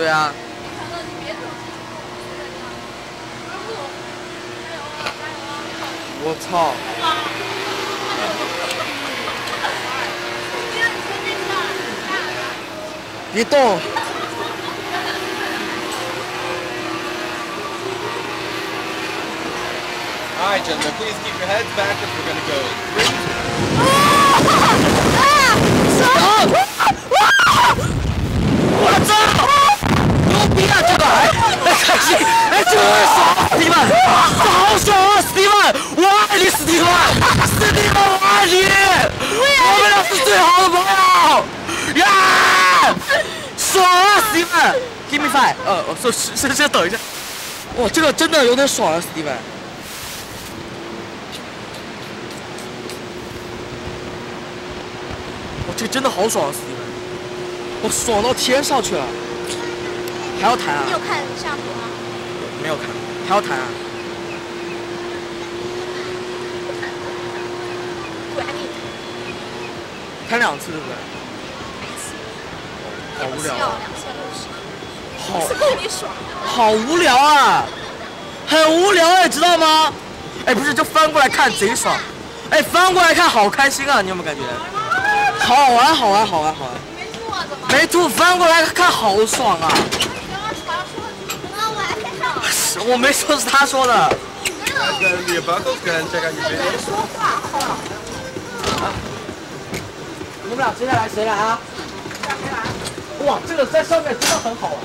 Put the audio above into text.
对啊。我操！别动！All right, gentlemen, please keep your heads back as we're going to go. Give me five. 先等一下。哇，这个真的有点爽啊 ，Steven。 这个真的好爽啊， Steven！ 我爽到天上去了，还要弹啊！你有看下图吗？没有看，还要弹啊！管你！弹两次对不对？好无聊啊！好，好无聊啊！很无聊哎，知道吗？哎，不是，就翻过来看贼爽！哎，翻过来看好开心啊！你有没有感觉？ 好玩，好玩，好玩，好玩！没吐啊？怎么？没吐，翻过来看，好爽啊！我没说，是他说的。你不要跟人说话，好吧？啊！你们俩谁来？谁来啊？谁来？哇，这个在上面真的很好玩。